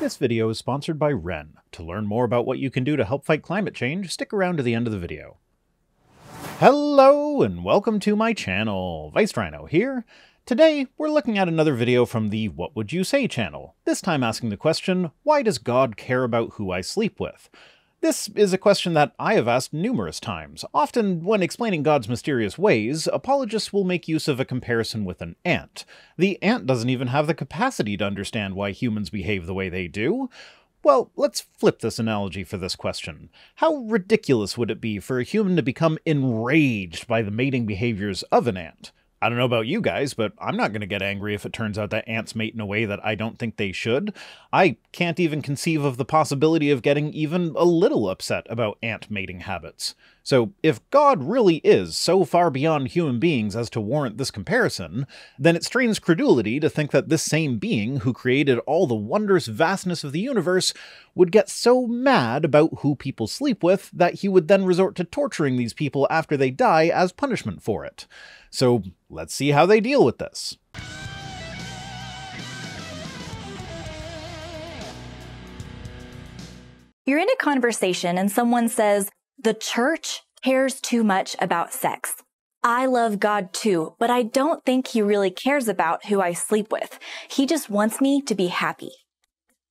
This video is sponsored by Wren. To learn more about what you can do to help fight climate change, stick around to the end of the video. Hello and welcome to my channel. Viced Rhino here. Today, we're looking at another video from the What Would You Say channel, this time asking the question, why does God care about who I sleep with? This is a question that I have asked numerous times. Often, when explaining God's mysterious ways, apologists will make use of a comparison with an ant. The ant doesn't even have the capacity to understand why humans behave the way they do. Well, let's flip this analogy for this question. How ridiculous would it be for a human to become enraged by the mating behaviors of an ant? I don't know about you guys, but I'm not going to get angry if it turns out that ants mate in a way that I don't think they should. I can't even conceive of the possibility of getting even a little upset about ant mating habits. So if God really is so far beyond human beings as to warrant this comparison, then it strains credulity to think that this same being who created all the wondrous vastness of the universe would get so mad about who people sleep with that he would then resort to torturing these people after they die as punishment for it. So let's see how they deal with this. You're in a conversation and someone says, "The church cares too much about sex. I love God too, but I don't think he really cares about who I sleep with. He just wants me to be happy."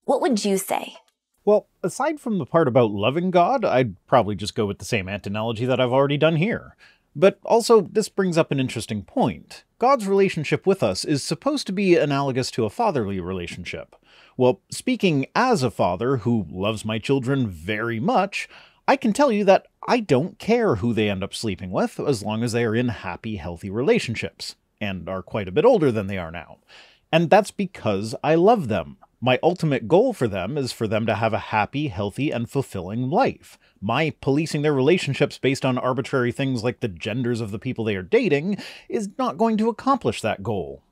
What would you say? Well, aside from the part about loving God, I'd probably just go with the same ant analogy that I've already done here. But also, this brings up an interesting point. God's relationship with us is supposed to be analogous to a fatherly relationship. Well, speaking as a father who loves my children very much, I can tell you that I don't care who they end up sleeping with as long as they are in happy, healthy relationships, and are quite a bit older than they are now. And that's because I love them. My ultimate goal for them is for them to have a happy, healthy, and fulfilling life. My policing their relationships based on arbitrary things like the genders of the people they are dating is not going to accomplish that goal.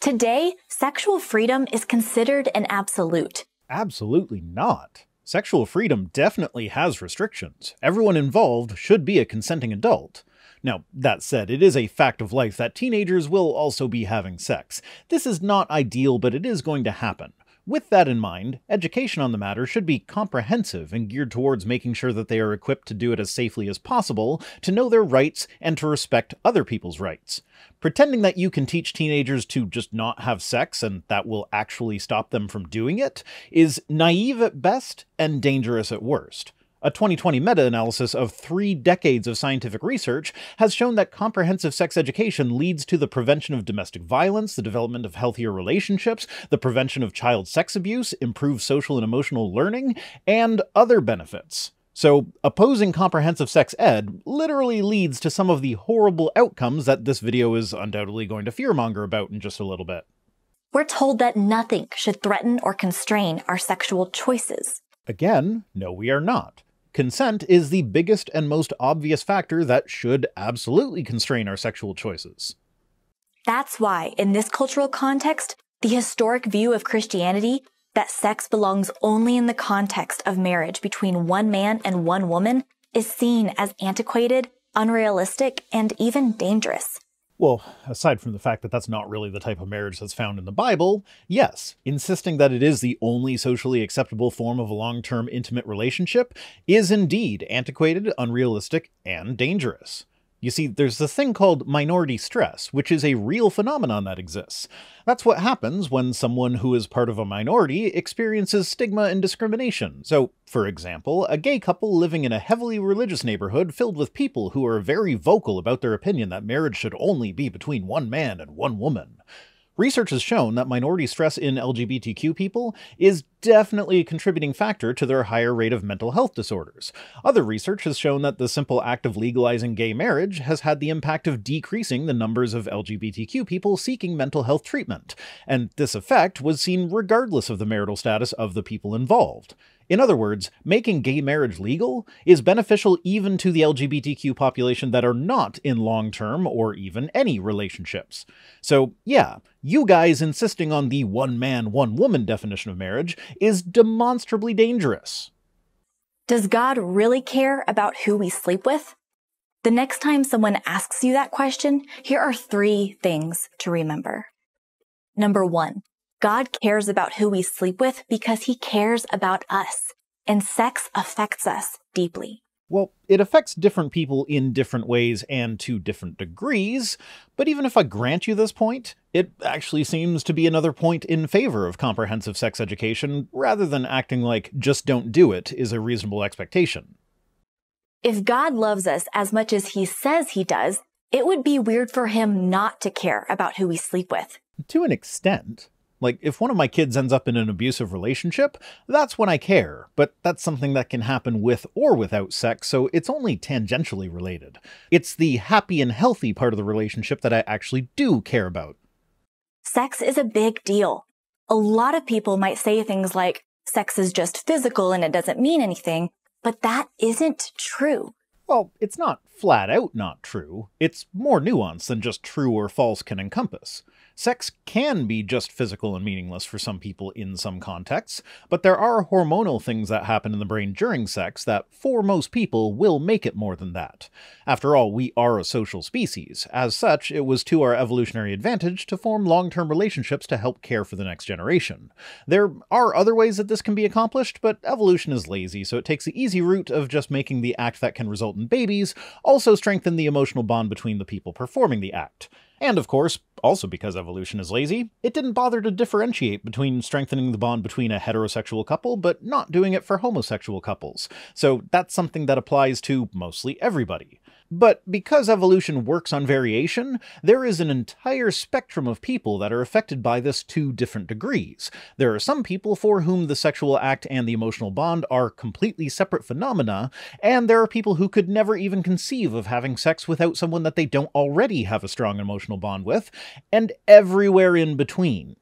Today, sexual freedom is considered an absolute. Absolutely not. Sexual freedom definitely has restrictions. Everyone involved should be a consenting adult. Now, that said, it is a fact of life that teenagers will also be having sex. This is not ideal, but it is going to happen. With that in mind, education on the matter should be comprehensive and geared towards making sure that they are equipped to do it as safely as possible, to know their rights, and to respect other people's rights. Pretending that you can teach teenagers to just not have sex and that will actually stop them from doing it is naive at best and dangerous at worst. A 2020 meta-analysis of 3 decades of scientific research has shown that comprehensive sex education leads to the prevention of domestic violence, the development of healthier relationships, the prevention of child sex abuse, improved social and emotional learning, and other benefits. So opposing comprehensive sex ed literally leads to some of the horrible outcomes that this video is undoubtedly going to fearmonger about in just a little bit. We're told that nothing should threaten or constrain our sexual choices. Again, no, we are not. Consent is the biggest and most obvious factor that should absolutely constrain our sexual choices. That's why, in this cultural context, the historic view of Christianity that sex belongs only in the context of marriage between one man and one woman is seen as antiquated, unrealistic, and even dangerous. Well, aside from the fact that that's not really the type of marriage that's found in the Bible, yes, insisting that it is the only socially acceptable form of a long-term intimate relationship is indeed antiquated, unrealistic, and dangerous. You see, there's this thing called minority stress, which is a real phenomenon that exists. That's what happens when someone who is part of a minority experiences stigma and discrimination. So, for example, a gay couple living in a heavily religious neighborhood filled with people who are very vocal about their opinion that marriage should only be between one man and one woman. Research has shown that minority stress in LGBTQ people is definitely a contributing factor to their higher rate of mental health disorders. Other research has shown that the simple act of legalizing gay marriage has had the impact of decreasing the numbers of LGBTQ people seeking mental health treatment, and this effect was seen regardless of the marital status of the people involved. In other words, making gay marriage legal is beneficial even to the LGBTQ population that are not in long-term or even any relationships. So yeah, you guys insisting on the one-man, one-woman definition of marriage is demonstrably dangerous. Does God really care about who we sleep with? The next time someone asks you that question, here are 3 things to remember. Number 1, God cares about who we sleep with because he cares about us, and sex affects us deeply. Well, it affects different people in different ways and to different degrees, but even if I grant you this point, it actually seems to be another point in favor of comprehensive sex education, rather than acting like just don't do it is a reasonable expectation. If God loves us as much as he says he does, it would be weird for him not to care about who we sleep with. To an extent. Like, if one of my kids ends up in an abusive relationship, that's when I care, but that's something that can happen with or without sex, so it's only tangentially related. It's the happy and healthy part of the relationship that I actually do care about. Sex is a big deal. A lot of people might say things like, sex is just physical and it doesn't mean anything, but that isn't true. Well, it's not flat out not true. It's more nuanced than just true or false can encompass. Sex can be just physical and meaningless for some people in some contexts, but there are hormonal things that happen in the brain during sex that, for most people, will make it more than that. After all, we are a social species. As such, it was to our evolutionary advantage to form long-term relationships to help care for the next generation. There are other ways that this can be accomplished, but evolution is lazy, so it takes the easy route of just making the act that can result in babies also strengthen the emotional bond between the people performing the act. And of course, also because evolution is lazy, it didn't bother to differentiate between strengthening the bond between a heterosexual couple, but not doing it for homosexual couples. So that's something that applies to mostly everybody. But because evolution works on variation, there is an entire spectrum of people that are affected by this to different degrees. There are some people for whom the sexual act and the emotional bond are completely separate phenomena, and there are people who could never even conceive of having sex without someone that they don't already have a strong emotional bond with, and everywhere in between.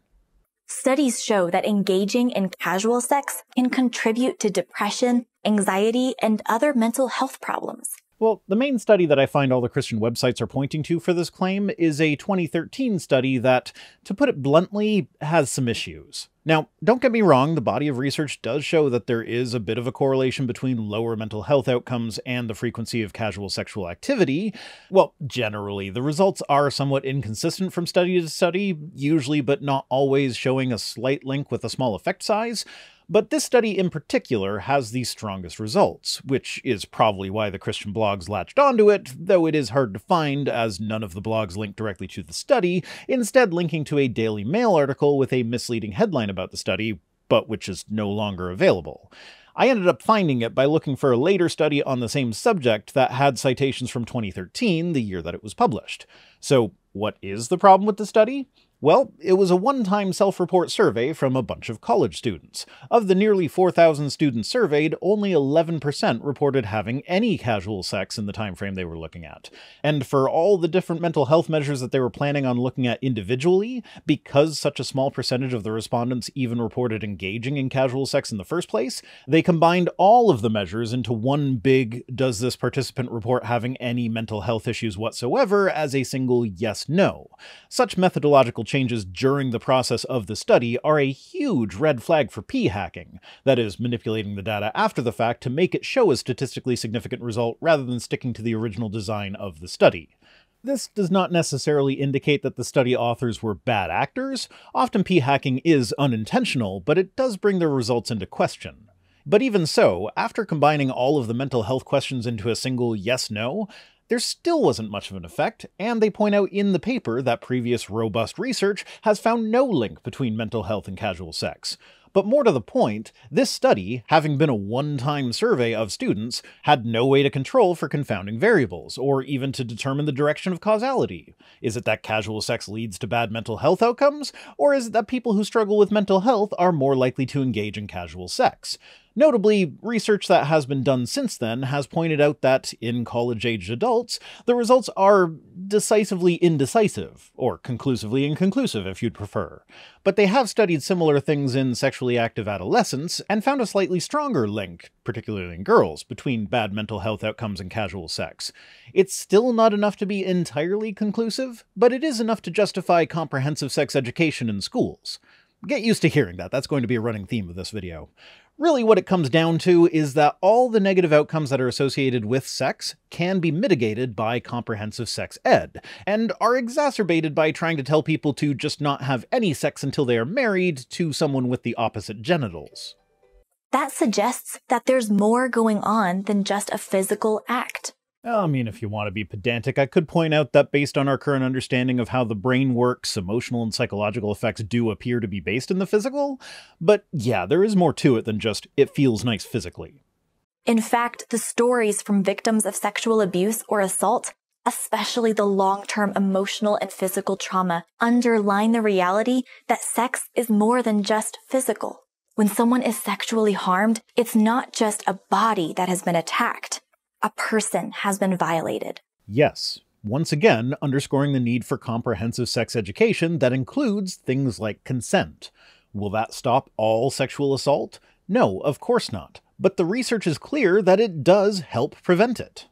Studies show that engaging in casual sex can contribute to depression, anxiety, and other mental health problems. Well, the main study that I find all the Christian websites are pointing to for this claim is a 2013 study that, to put it bluntly, has some issues. Now, don't get me wrong, the body of research does show that there is a bit of a correlation between lower mental health outcomes and the frequency of casual sexual activity. Well, generally, the results are somewhat inconsistent from study to study, usually but not always showing a slight link with a small effect size. But this study in particular has the strongest results, which is probably why the Christian blogs latched onto it, though it is hard to find as none of the blogs link directly to the study, instead linking to a Daily Mail article with a misleading headline about the study, but which is no longer available. I ended up finding it by looking for a later study on the same subject that had citations from 2013, the year that it was published. So what is the problem with the study? Well, it was a one-time self-report survey from a bunch of college students. Of the nearly 4,000 students surveyed, only 11% reported having any casual sex in the time frame they were looking at. And for all the different mental health measures that they were planning on looking at individually, because such a small percentage of the respondents even reported engaging in casual sex in the first place, they combined all of the measures into one big, does this participant report having any mental health issues whatsoever, as a single yes/no. Such methodological changes during the process of the study are a huge red flag for p-hacking, that is, manipulating the data after the fact to make it show a statistically significant result rather than sticking to the original design of the study. This does not necessarily indicate that the study authors were bad actors. Often p-hacking is unintentional, but it does bring their results into question. But even so, after combining all of the mental health questions into a single yes/no, there still wasn't much of an effect, and they point out in the paper that previous robust research has found no link between mental health and casual sex. But more to the point, this study, having been a one-time survey of students, had no way to control for confounding variables, or even to determine the direction of causality. Is it that casual sex leads to bad mental health outcomes, or is it that people who struggle with mental health are more likely to engage in casual sex? Notably, research that has been done since then has pointed out that, in college-aged adults, the results are decisively indecisive, or conclusively inconclusive if you'd prefer. But they have studied similar things in sexually active adolescents, and found a slightly stronger link, particularly in girls, between bad mental health outcomes and casual sex. It's still not enough to be entirely conclusive, but it is enough to justify comprehensive sex education in schools. Get used to hearing that. That's going to be a running theme of this video. Really what it comes down to is that all the negative outcomes that are associated with sex can be mitigated by comprehensive sex ed, and are exacerbated by trying to tell people to just not have any sex until they are married to someone with the opposite genitals. That suggests that there's more going on than just a physical act. I mean, if you want to be pedantic, I could point out that based on our current understanding of how the brain works, emotional and psychological effects do appear to be based in the physical. But yeah, there is more to it than just, it feels nice physically. In fact, the stories from victims of sexual abuse or assault, especially the long-term emotional and physical trauma, underline the reality that sex is more than just physical. When someone is sexually harmed, it's not just a body that has been attacked. A person has been violated. Yes. Once again, underscoring the need for comprehensive sex education that includes things like consent. Will that stop all sexual assault? No, of course not. But the research is clear that it does help prevent it.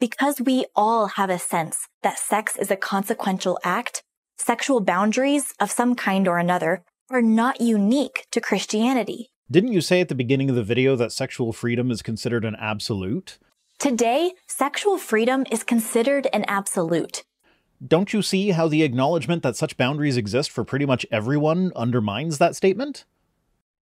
Because we all have a sense that sex is a consequential act, sexual boundaries of some kind or another are not unique to Christianity. Didn't you say at the beginning of the video that sexual freedom is considered an absolute? Today, sexual freedom is considered an absolute. Don't you see how the acknowledgement that such boundaries exist for pretty much everyone undermines that statement?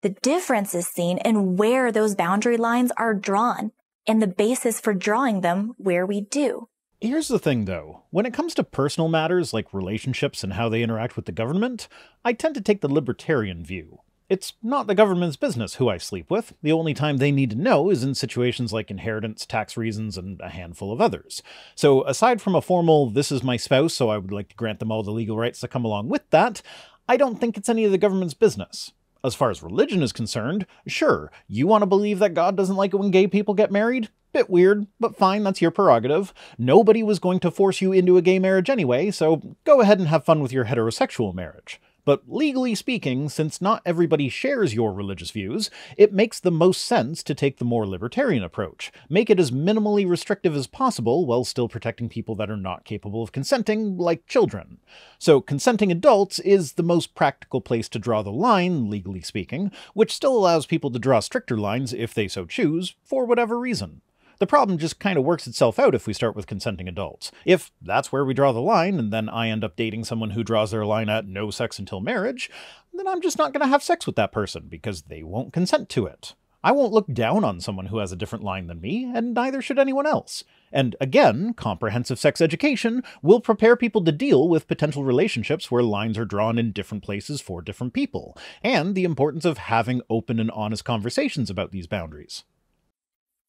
The difference is seen in where those boundary lines are drawn, and the basis for drawing them where we do. Here's the thing, though. When it comes to personal matters like relationships and how they interact with the government, I tend to take the libertarian view. It's not the government's business who I sleep with. The only time they need to know is in situations like inheritance, tax reasons, and a handful of others. So aside from a formal, this is my spouse, so I would like to grant them all the legal rights that come along with that, I don't think it's any of the government's business. As far as religion is concerned, sure, you want to believe that God doesn't like it when gay people get married? Bit weird, but fine, that's your prerogative. Nobody was going to force you into a gay marriage anyway, so go ahead and have fun with your heterosexual marriage. But legally speaking, since not everybody shares your religious views, it makes the most sense to take the more libertarian approach. Make it as minimally restrictive as possible while still protecting people that are not capable of consenting, like children. So consenting adults is the most practical place to draw the line, legally speaking, which still allows people to draw stricter lines if they so choose, for whatever reason. The problem just kind of works itself out if we start with consenting adults. If that's where we draw the line, and then I end up dating someone who draws their line at no sex until marriage, then I'm just not going to have sex with that person, because they won't consent to it. I won't look down on someone who has a different line than me, and neither should anyone else. And again, comprehensive sex education will prepare people to deal with potential relationships where lines are drawn in different places for different people, and the importance of having open and honest conversations about these boundaries.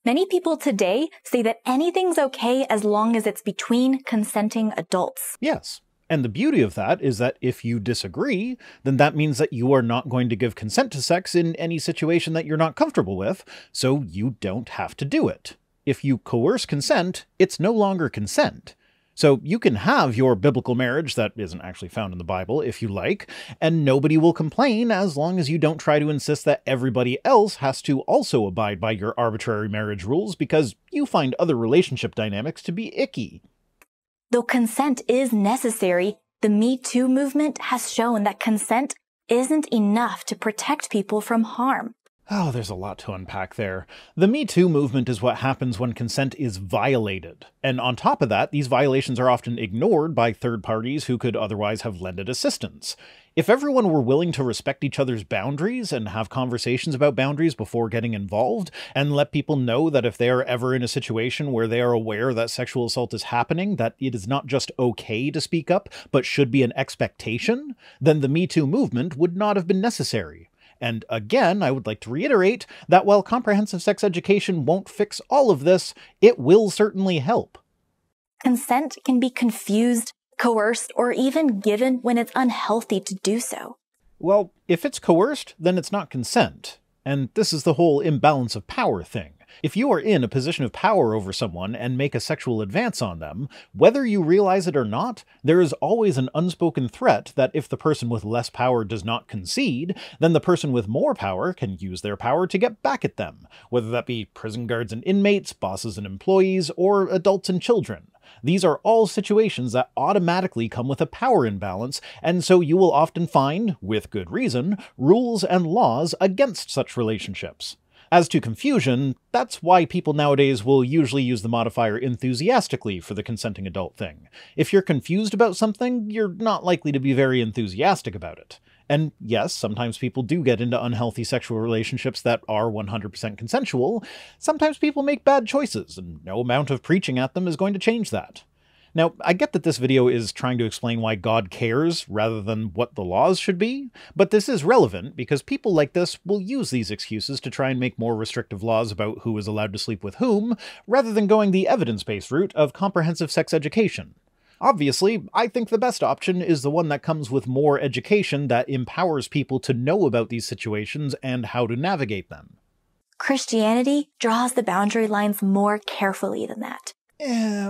Many people today say that anything's okay as long as it's between consenting adults. Yes, and the beauty of that is that if you disagree, then that means that you are not going to give consent to sex in any situation that you're not comfortable with, so you don't have to do it. If you coerce consent, it's no longer consent. So you can have your biblical marriage that isn't actually found in the Bible, if you like, and nobody will complain as long as you don't try to insist that everybody else has to also abide by your arbitrary marriage rules because you find other relationship dynamics to be icky. Though consent is necessary, the Me Too movement has shown that consent isn't enough to protect people from harm. Oh, there's a lot to unpack there. The Me Too movement is what happens when consent is violated. And on top of that, these violations are often ignored by third parties who could otherwise have lended assistance. If everyone were willing to respect each other's boundaries and have conversations about boundaries before getting involved, and let people know that if they are ever in a situation where they are aware that sexual assault is happening, that it is not just okay to speak up, but should be an expectation, then the Me Too movement would not have been necessary. And again, I would like to reiterate that while comprehensive sex education won't fix all of this, it will certainly help. Consent can be confused, coerced, or even given when it's unhealthy to do so. Well, if it's coerced, then it's not consent. And this is the whole imbalance of power thing. If you are in a position of power over someone and make a sexual advance on them, whether you realize it or not, there is always an unspoken threat that if the person with less power does not concede, then the person with more power can use their power to get back at them, whether that be prison guards and inmates, bosses and employees, or adults and children. These are all situations that automatically come with a power imbalance, and so you will often find, with good reason, rules and laws against such relationships. As to confusion, that's why people nowadays will usually use the modifier enthusiastically for the consenting adult thing. If you're confused about something, you're not likely to be very enthusiastic about it. And yes, sometimes people do get into unhealthy sexual relationships that are 100% consensual. Sometimes people make bad choices, and no amount of preaching at them is going to change that. Now, I get that this video is trying to explain why God cares rather than what the laws should be, but this is relevant because people like this will use these excuses to try and make more restrictive laws about who is allowed to sleep with whom, rather than going the evidence-based route of comprehensive sex education. Obviously, I think the best option is the one that comes with more education that empowers people to know about these situations and how to navigate them. Christianity draws the boundary lines more carefully than that.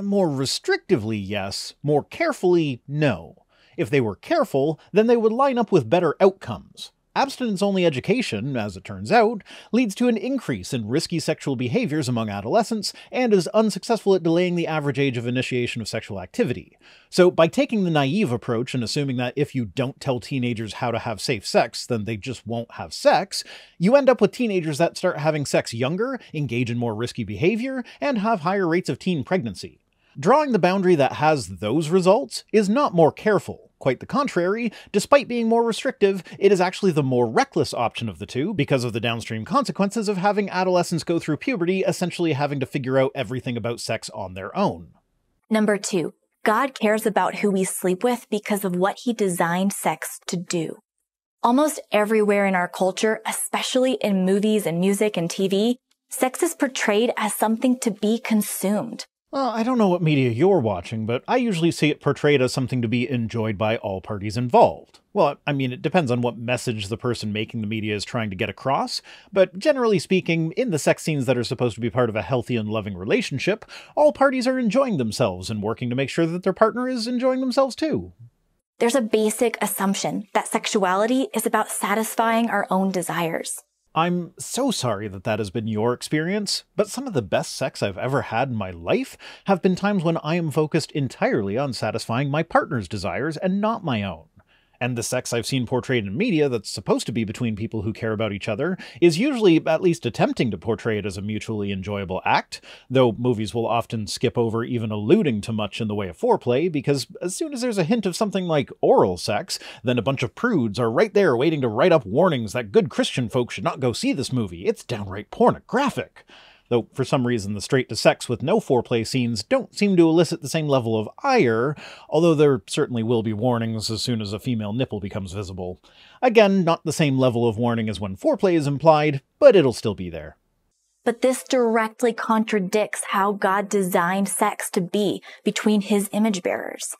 More restrictively, yes. More carefully, no. If they were careful, then they would line up with better outcomes. Abstinence-only education, as it turns out, leads to an increase in risky sexual behaviors among adolescents and is unsuccessful at delaying the average age of initiation of sexual activity. So by taking the naive approach and assuming that if you don't tell teenagers how to have safe sex, then they just won't have sex, you end up with teenagers that start having sex younger, engage in more risky behavior, and have higher rates of teen pregnancy. Drawing the boundary that has those results is not more careful. Quite the contrary, despite being more restrictive, it is actually the more reckless option of the two because of the downstream consequences of having adolescents go through puberty essentially having to figure out everything about sex on their own. Number 2, God cares about who we sleep with because of what he designed sex to do. Almost everywhere in our culture, especially in movies and music and TV, sex is portrayed as something to be consumed. Well, I don't know what media you're watching, but I usually see it portrayed as something to be enjoyed by all parties involved. Well, I mean, it depends on what message the person making the media is trying to get across, but generally speaking, in the sex scenes that are supposed to be part of a healthy and loving relationship, all parties are enjoying themselves and working to make sure that their partner is enjoying themselves too. There's a basic assumption that sexuality is about satisfying our own desires. I'm so sorry that that has been your experience, but some of the best sex I've ever had in my life have been times when I am focused entirely on satisfying my partner's desires and not my own. And the sex I've seen portrayed in media that's supposed to be between people who care about each other is usually at least attempting to portray it as a mutually enjoyable act, though movies will often skip over even alluding to much in the way of foreplay, because as soon as there's a hint of something like oral sex, then a bunch of prudes are right there waiting to write up warnings that good Christian folk should not go see this movie. It's downright pornographic. Though for some reason the straight to sex with no foreplay scenes don't seem to elicit the same level of ire, although there certainly will be warnings as soon as a female nipple becomes visible. Again, not the same level of warning as when foreplay is implied, but it'll still be there. But this directly contradicts how God designed sex to be between his image bearers.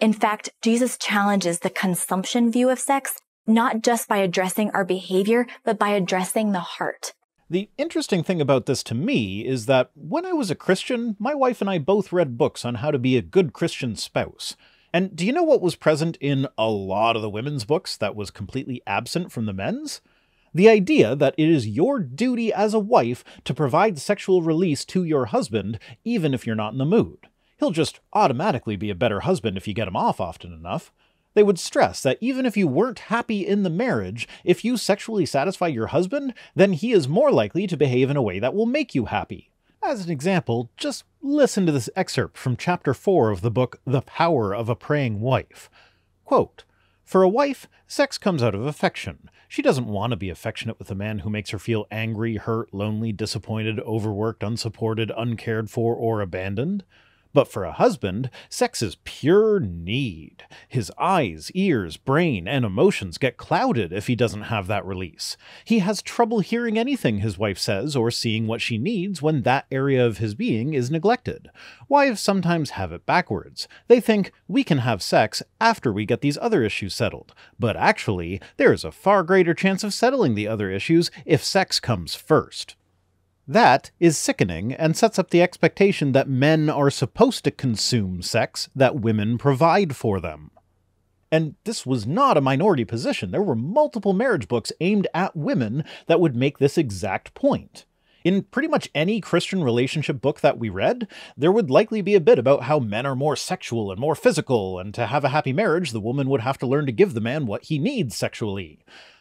In fact, Jesus challenges the consumption view of sex, not just by addressing our behavior, but by addressing the heart. The interesting thing about this to me is that when I was a Christian, my wife and I both read books on how to be a good Christian spouse. And do you know what was present in a lot of the women's books that was completely absent from the men's? The idea that it is your duty as a wife to provide sexual release to your husband, even if you're not in the mood. He'll just automatically be a better husband if you get him off often enough. They would stress that even if you weren't happy in the marriage, if you sexually satisfy your husband, then he is more likely to behave in a way that will make you happy. As an example, just listen to this excerpt from Chapter 4 of the book The Power of a Praying Wife. Quote, "For a wife, sex comes out of affection. She doesn't want to be affectionate with a man who makes her feel angry, hurt, lonely, disappointed, overworked, unsupported, uncared for, or abandoned. But for a husband, sex is pure need. His eyes, ears, brain, and emotions get clouded if he doesn't have that release. He has trouble hearing anything his wife says or seeing what she needs when that area of his being is neglected. Wives sometimes have it backwards. They think we can have sex after we get these other issues settled. But actually, there is a far greater chance of settling the other issues if sex comes first." That is sickening and sets up the expectation that men are supposed to consume sex that women provide for them. And this was not a minority position. There were multiple marriage books aimed at women that would make this exact point. In pretty much any Christian relationship book that we read, there would likely be a bit about how men are more sexual and more physical, and to have a happy marriage, the woman would have to learn to give the man what he needs sexually.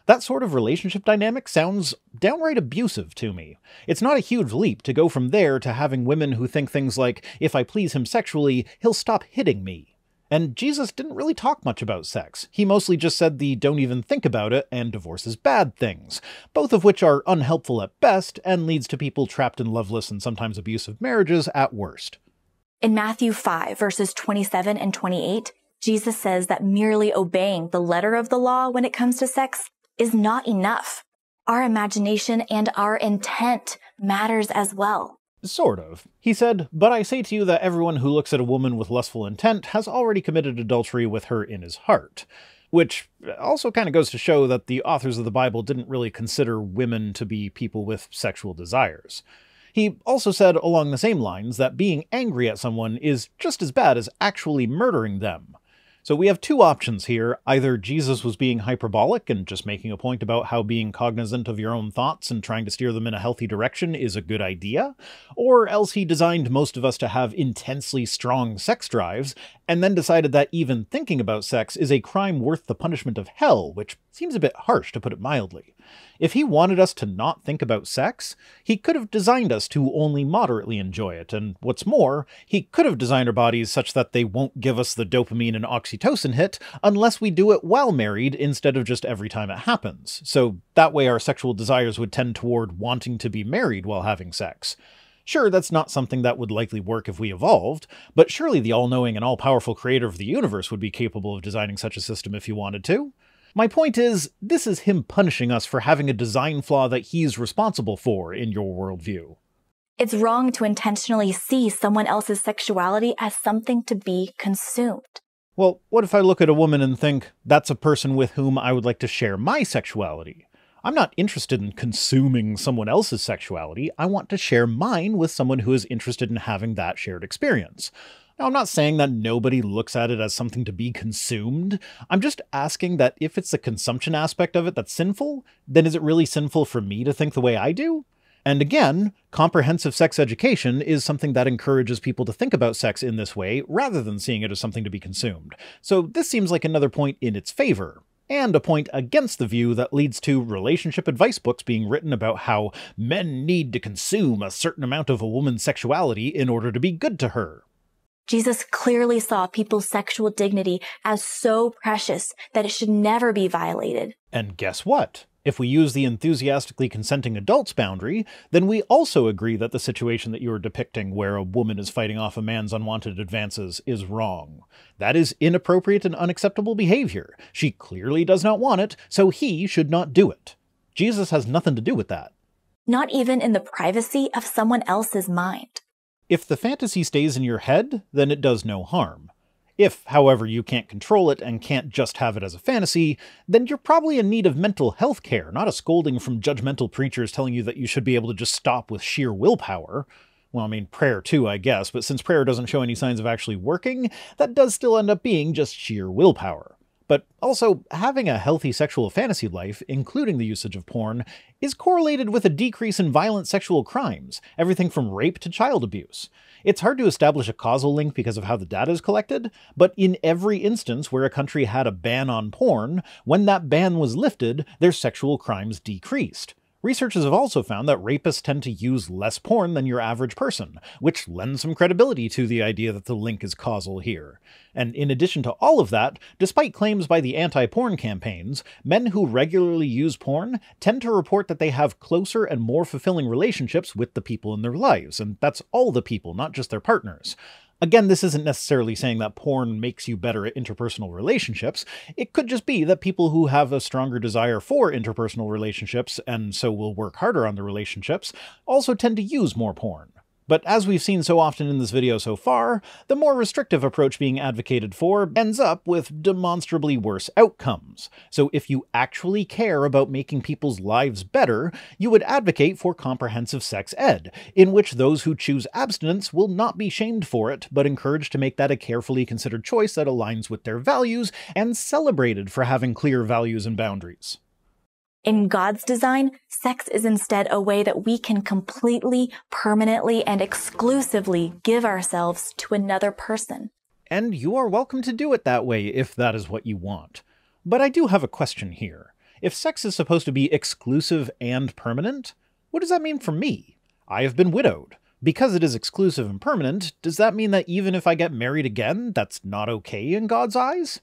That sort of relationship dynamic sounds downright abusive to me. It's not a huge leap to go from there to having women who think things like, if I please him sexually, he'll stop hitting me. And Jesus didn't really talk much about sex. He mostly just said the don't even think about it and divorce is bad things, both of which are unhelpful at best and leads to people trapped in loveless and sometimes abusive marriages at worst. In Matthew 5, verses 27 and 28, Jesus says that merely obeying the letter of the law when it comes to sex is not enough. Our imagination and our intent matters as well. Sort of. He said, "But I say to you that everyone who looks at a woman with lustful intent has already committed adultery with her in his heart." Which also kind of goes to show that the authors of the Bible didn't really consider women to be people with sexual desires. He also said along the same lines that being angry at someone is just as bad as actually murdering them. So we have two options here. Either Jesus was being hyperbolic and just making a point about how being cognizant of your own thoughts and trying to steer them in a healthy direction is a good idea, or else he designed most of us to have intensely strong sex drives, and then decided that even thinking about sex is a crime worth the punishment of hell, which seems a bit harsh, to put it mildly. If he wanted us to not think about sex, he could have designed us to only moderately enjoy it, and what's more, he could have designed our bodies such that they won't give us the dopamine and oxytocin hit unless we do it while married instead of just every time it happens, so that way our sexual desires would tend toward wanting to be married while having sex. Sure, that's not something that would likely work if we evolved, but surely the all-knowing and all-powerful creator of the universe would be capable of designing such a system if he wanted to. My point is, this is him punishing us for having a design flaw that he's responsible for in your worldview. It's wrong to intentionally see someone else's sexuality as something to be consumed. Well, what if I look at a woman and think, that's a person with whom I would like to share my sexuality? I'm not interested in consuming someone else's sexuality, I want to share mine with someone who is interested in having that shared experience. Now, I'm not saying that nobody looks at it as something to be consumed. I'm just asking that if it's the consumption aspect of it that's sinful, then is it really sinful for me to think the way I do? And again, comprehensive sex education is something that encourages people to think about sex in this way rather than seeing it as something to be consumed. So this seems like another point in its favor, and a point against the view that leads to relationship advice books being written about how men need to consume a certain amount of a woman's sexuality in order to be good to her. Jesus clearly saw people's sexual dignity as so precious that it should never be violated. And guess what? If we use the enthusiastically consenting adults boundary, then we also agree that the situation that you are depicting where a woman is fighting off a man's unwanted advances is wrong. That is inappropriate and unacceptable behavior. She clearly does not want it, so he should not do it. Jesus has nothing to do with that. Not even in the privacy of someone else's mind. If the fantasy stays in your head, then it does no harm. If, however, you can't control it and can't just have it as a fantasy, then you're probably in need of mental health care, not a scolding from judgmental preachers telling you that you should be able to just stop with sheer willpower. Well, I mean, prayer too, I guess, but since prayer doesn't show any signs of actually working, that does still end up being just sheer willpower. But also, having a healthy sexual fantasy life, including the usage of porn, is correlated with a decrease in violent sexual crimes, everything from rape to child abuse. It's hard to establish a causal link because of how the data is collected, but in every instance where a country had a ban on porn, when that ban was lifted, their sexual crimes decreased. Researchers have also found that rapists tend to use less porn than your average person, which lends some credibility to the idea that the link is causal here. And in addition to all of that, despite claims by the anti-porn campaigns, men who regularly use porn tend to report that they have closer and more fulfilling relationships with the people in their lives, and that's all the people, not just their partners. Again, this isn't necessarily saying that porn makes you better at interpersonal relationships. It could just be that people who have a stronger desire for interpersonal relationships, and so will work harder on their relationships, also tend to use more porn. But as we've seen so often in this video so far, the more restrictive approach being advocated for ends up with demonstrably worse outcomes. So if you actually care about making people's lives better, you would advocate for comprehensive sex ed, in which those who choose abstinence will not be shamed for it, but encouraged to make that a carefully considered choice that aligns with their values and celebrated for having clear values and boundaries. In God's design, sex is instead a way that we can completely, permanently, and exclusively give ourselves to another person. And you are welcome to do it that way if that is what you want. But I do have a question here. If sex is supposed to be exclusive and permanent, what does that mean for me? I have been widowed. Because it is exclusive and permanent, does that mean that even if I get married again, that's not okay in God's eyes?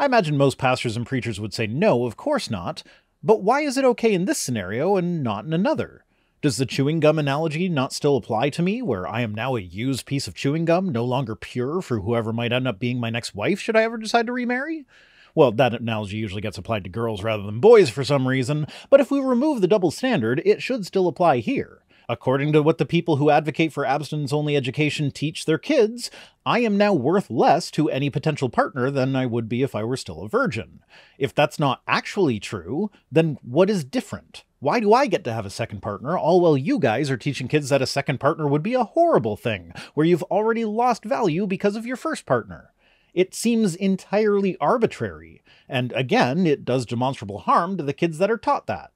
I imagine most pastors and preachers would say no, of course not. But why is it okay in this scenario and not in another? Does the chewing gum analogy not still apply to me, where I am now a used piece of chewing gum, no longer pure for whoever might end up being my next wife should I ever decide to remarry? Well, that analogy usually gets applied to girls rather than boys for some reason, but if we remove the double standard, it should still apply here. According to what the people who advocate for abstinence-only education teach their kids, I am now worth less to any potential partner than I would be if I were still a virgin. If that's not actually true, then what is different? Why do I get to have a second partner, all while you guys are teaching kids that a second partner would be a horrible thing, where you've already lost value because of your first partner? It seems entirely arbitrary, and again, it does demonstrable harm to the kids that are taught that.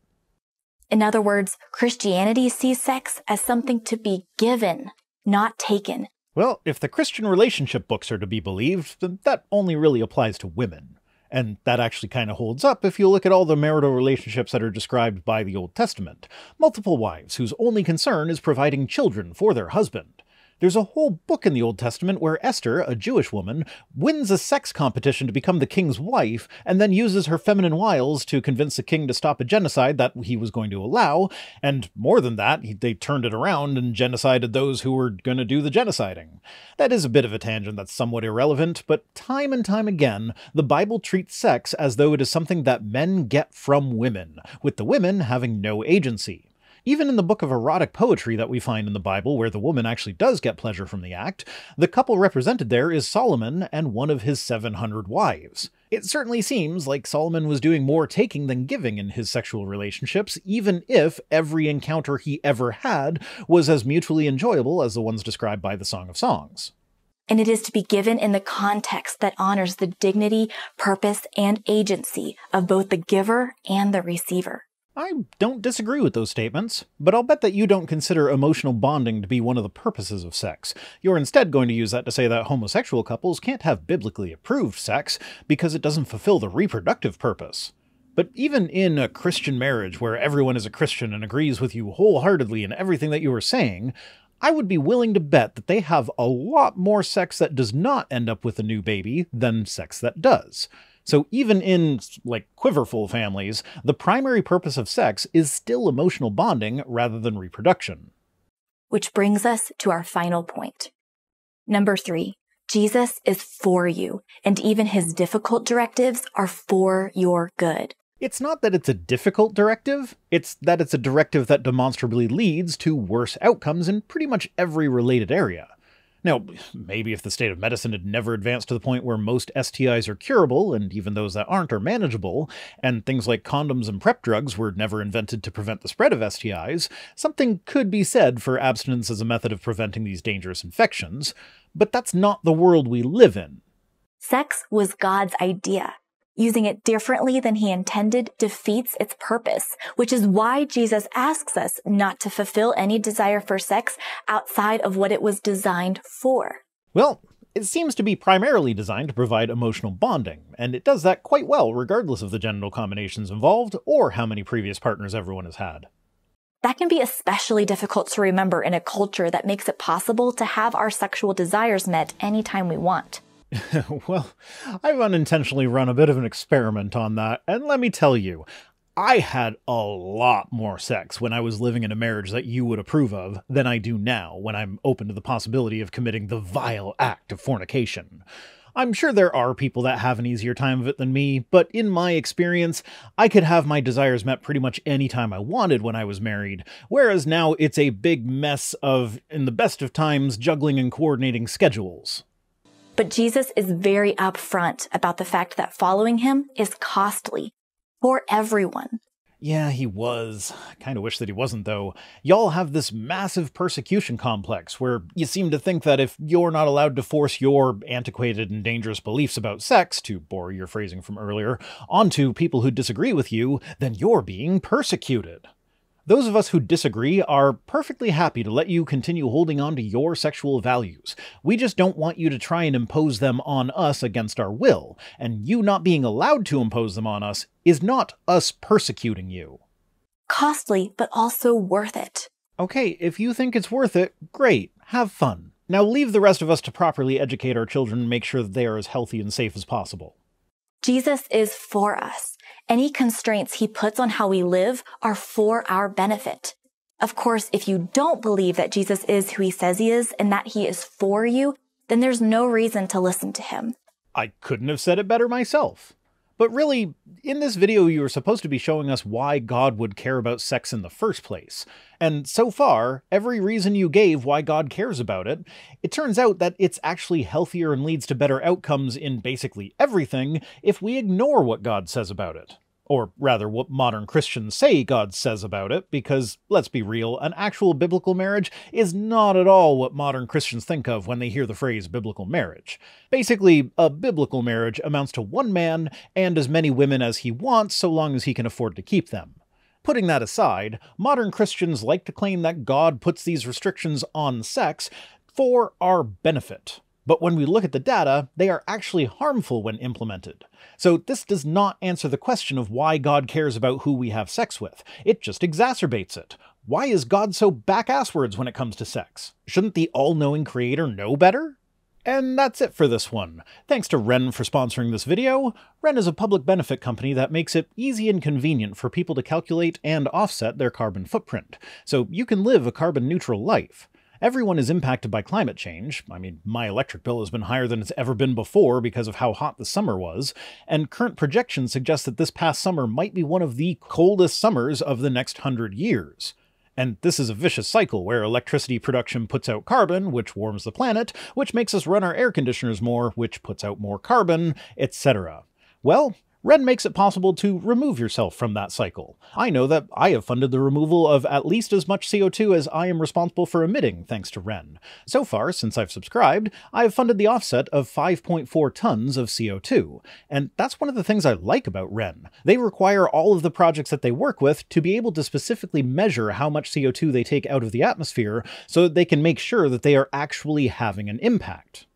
In other words, Christianity sees sex as something to be given, not taken. Well, if the Christian relationship books are to be believed, then that only really applies to women. And that actually kind of holds up if you look at all the marital relationships that are described by the Old Testament. Multiple wives whose only concern is providing children for their husband. There's a whole book in the Old Testament where Esther, a Jewish woman, wins a sex competition to become the king's wife, and then uses her feminine wiles to convince the king to stop a genocide that he was going to allow, and more than that, they turned it around and genocided those who were going to do the genociding. That is a bit of a tangent that's somewhat irrelevant, but time and time again, the Bible treats sex as though it is something that men get from women, with the women having no agency. Even in the book of erotic poetry that we find in the Bible, where the woman actually does get pleasure from the act, the couple represented there is Solomon and one of his 700 wives. It certainly seems like Solomon was doing more taking than giving in his sexual relationships, even if every encounter he ever had was as mutually enjoyable as the ones described by the Song of Songs. And it is to be given in the context that honors the dignity, purpose, and agency of both the giver and the receiver. I don't disagree with those statements, but I'll bet that you don't consider emotional bonding to be one of the purposes of sex. You're instead going to use that to say that homosexual couples can't have biblically approved sex because it doesn't fulfill the reproductive purpose. But even in a Christian marriage where everyone is a Christian and agrees with you wholeheartedly in everything that you are saying, I would be willing to bet that they have a lot more sex that does not end up with a new baby than sex that does. So even in, like, quiverful families, the primary purpose of sex is still emotional bonding rather than reproduction. Which brings us to our final point. Number 3, Jesus is for you, and even his difficult directives are for your good. It's not that it's a difficult directive, it's that it's a directive that demonstrably leads to worse outcomes in pretty much every related area. Now, maybe if the state of medicine had never advanced to the point where most STIs are curable, and even those that aren't are manageable, and things like condoms and PrEP drugs were never invented to prevent the spread of STIs, something could be said for abstinence as a method of preventing these dangerous infections. But that's not the world we live in. Sex was God's idea. Using it differently than he intended defeats its purpose, which is why Jesus asks us not to fulfill any desire for sex outside of what it was designed for. Well, it seems to be primarily designed to provide emotional bonding, and it does that quite well regardless of the genital combinations involved or how many previous partners everyone has had. That can be especially difficult to remember in a culture that makes it possible to have our sexual desires met anytime we want. Well, I've unintentionally run a bit of an experiment on that, and let me tell you, I had a lot more sex when I was living in a marriage that you would approve of than I do now when I'm open to the possibility of committing the vile act of fornication. I'm sure there are people that have an easier time of it than me, but in my experience, I could have my desires met pretty much any time I wanted when I was married, whereas now it's a big mess of, in the best of times, juggling and coordinating schedules. But Jesus is very upfront about the fact that following him is costly for everyone. Yeah, he was. Kinda wish that he wasn't, though. Y'all have this massive persecution complex where you seem to think that if you're not allowed to force your antiquated and dangerous beliefs about sex, to borrow your phrasing from earlier, onto people who disagree with you, then you're being persecuted. Those of us who disagree are perfectly happy to let you continue holding on to your sexual values. We just don't want you to try and impose them on us against our will, and you not being allowed to impose them on us is not us persecuting you. Costly, but also worth it. Okay, if you think it's worth it, great. Have fun. Now leave the rest of us to properly educate our children and make sure that they are as healthy and safe as possible. Jesus is for us. Any constraints he puts on how we live are for our benefit. Of course, if you don't believe that Jesus is who he says he is and that he is for you, then there's no reason to listen to him. I couldn't have said it better myself. But really, in this video you were supposed to be showing us why God would care about sex in the first place. And so far, every reason you gave why God cares about it turns out that it's actually healthier and leads to better outcomes in basically everything if we ignore what God says about it. Or rather, what modern Christians say God says about it, because, let's be real, an actual biblical marriage is not at all what modern Christians think of when they hear the phrase biblical marriage. Basically, a biblical marriage amounts to one man and as many women as he wants, so long as he can afford to keep them. Putting that aside, modern Christians like to claim that God puts these restrictions on sex for our benefit. But when we look at the data, they are actually harmful when implemented. So this does not answer the question of why God cares about who we have sex with. It just exacerbates it. Why is God so back-asswards when it comes to sex? Shouldn't the all-knowing creator know better? And that's it for this one. Thanks to Wren for sponsoring this video. Wren is a public benefit company that makes it easy and convenient for people to calculate and offset their carbon footprint, so you can live a carbon-neutral life. Everyone is impacted by climate change. I mean, my electric bill has been higher than it's ever been before because of how hot the summer was, and current projections suggest that this past summer might be one of the coldest summers of the next 100 years. And this is a vicious cycle where electricity production puts out carbon, which warms the planet, which makes us run our air conditioners more, which puts out more carbon, etc. Well, Wren makes it possible to remove yourself from that cycle. I know that I have funded the removal of at least as much CO2 as I am responsible for emitting, thanks to Wren. So far, since I've subscribed, I have funded the offset of 5.4 tons of CO2. And that's one of the things I like about Wren. They require all of the projects that they work with to be able to specifically measure how much CO2 they take out of the atmosphere so that they can make sure that they are actually having an impact.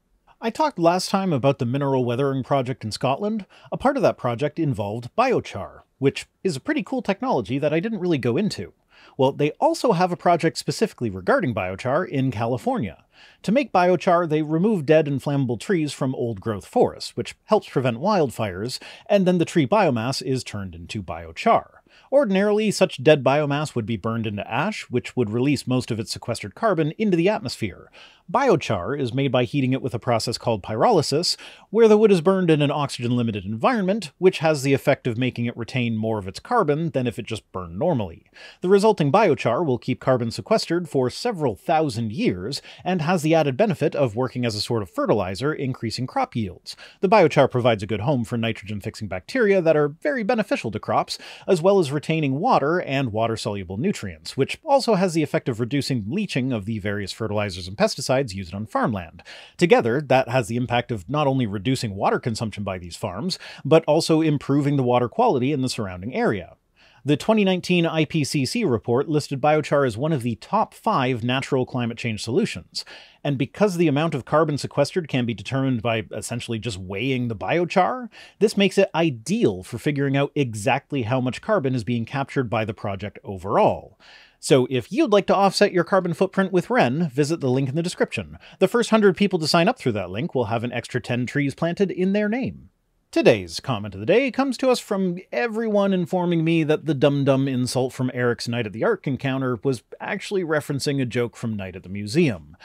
I talked last time about the mineral weathering project in Scotland. A part of that project involved biochar, which is a pretty cool technology that I didn't really go into. Well, they also have a project specifically regarding biochar in California. To make biochar, they remove dead and flammable trees from old-growth forests, which helps prevent wildfires, and then the tree biomass is turned into biochar. Ordinarily, such dead biomass would be burned into ash, which would release most of its sequestered carbon into the atmosphere. Biochar is made by heating it with a process called pyrolysis, where the wood is burned in an oxygen-limited environment, which has the effect of making it retain more of its carbon than if it just burned normally. The resulting biochar will keep carbon sequestered for several thousand years, and has the added benefit of working as a sort of fertilizer, increasing crop yields. The biochar provides a good home for nitrogen-fixing bacteria that are very beneficial to crops, as well as retaining water and water-soluble nutrients, which also has the effect of reducing leaching of the various fertilizers and pesticides used on farmland. Together, that has the impact of not only reducing water consumption by these farms, but also improving the water quality in the surrounding area. The 2019 IPCC report listed biochar as one of the top 5 natural climate change solutions. And because the amount of carbon sequestered can be determined by essentially just weighing the biochar, this makes it ideal for figuring out exactly how much carbon is being captured by the project overall. So if you'd like to offset your carbon footprint with Wren, visit the link in the description. The first 100 people to sign up through that link will have an extra 10 trees planted in their name. Today's comment of the day comes to us from everyone informing me that the dum-dum insult from Eric's Night at the Art encounter was actually referencing a joke from Night at the Museum.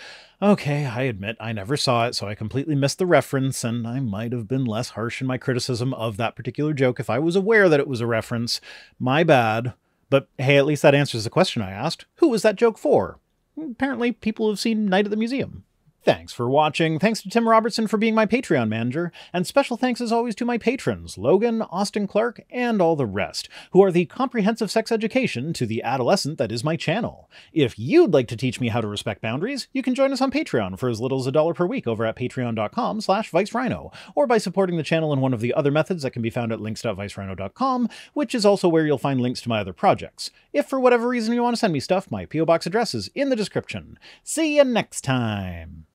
Okay, I admit I never saw it, so I completely missed the reference, and I might have been less harsh in my criticism of that particular joke if I was aware that it was a reference. My bad. But hey, at least that answers the question I asked. Who was that joke for? Apparently people have seen Night at the Museum. Thanks for watching. Thanks to Tim Robertson for being my Patreon manager, and special thanks as always to my patrons, Logan, Austin Clark, and all the rest, who are the comprehensive sex education to the adolescent that is my channel. If you'd like to teach me how to respect boundaries, you can join us on Patreon for as little as $1 per week over at patreon.com/vicedrhino, or by supporting the channel in one of the other methods that can be found at links.vicedrhino.com, which is also where you'll find links to my other projects. If for whatever reason you want to send me stuff, my P.O. Box address is in the description. See you next time!